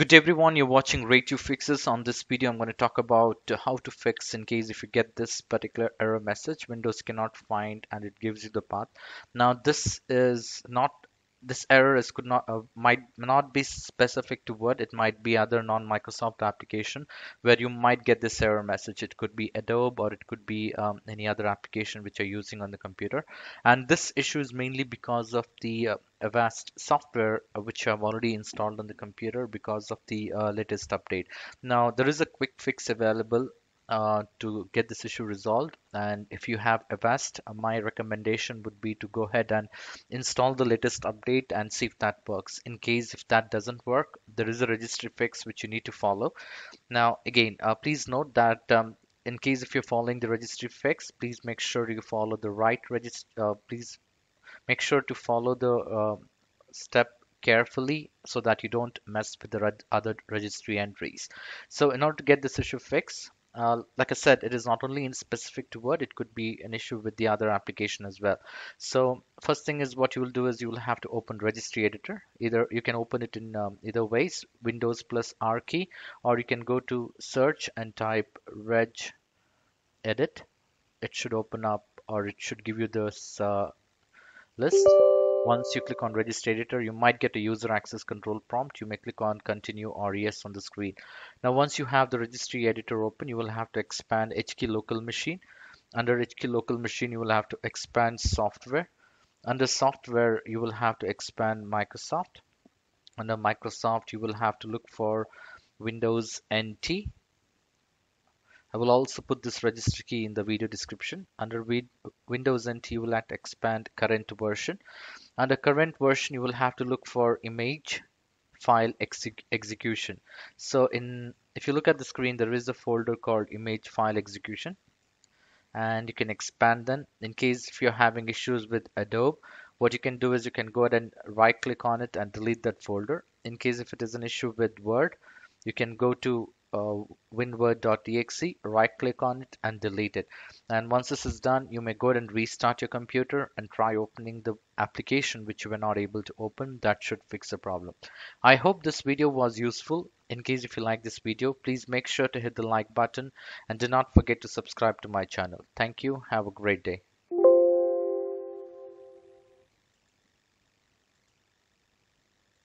Good day everyone, you're watching Ray Tube Fixes. On this video I'm going to talk about how to fix in case if you get this particular error message, Windows cannot find and it gives you the path. Now this error might not be specific to Word. It might be other non-Microsoft application where you might get this error message. It could be Adobe or it could be any other application which you're using on the computer. And this issue is mainly because of the Avast software which I've already installed on the computer because of the latest update. Now there is a quick fix available to get this issue resolved, and if you have Avast, my recommendation would be to go ahead and install the latest update and see if that works. In case if that doesn't work, there is a registry fix which you need to follow. Now again, please note that in case if you're following the registry fix, please make sure you follow the right registry. Please make sure to follow the step carefully so that you don't mess with the other registry entries. So in order to get this issue fixed, like I said, it is not only in specific to Word, it could be an issue with the other application as well. So first thing is what you will do is you will have to open registry editor. Either you can open it in either ways, Windows plus R key, or you can go to search and type reg edit. It should open up, or it should give you this list. Once you click on Registry Editor, you might get a user access control prompt. You may click on Continue or Yes on the screen. Now, once you have the Registry Editor open, you will have to expand HK Local Machine. Under HK Local Machine, you will have to expand Software. Under Software, you will have to expand Microsoft. Under Microsoft, you will have to look for Windows NT. I will also put this registry key in the video description. Under Windows NT, you will have to expand current version. Under current version, you will have to look for image file execution. So if you look at the screen, there is a folder called image file execution, and you can expand them. In case if you're having issues with Adobe, what you can do is you can go ahead and right click on it and delete that folder. In case if it is an issue with Word, you can go to winword.exe, right click on it and delete it. And once this is done, you may go ahead and restart your computer and try opening the application which you were not able to open. That should fix the problem. I hope this video was useful. In case if you like this video, please make sure to hit the like button and do not forget to subscribe to my channel. Thank you. Have a great day.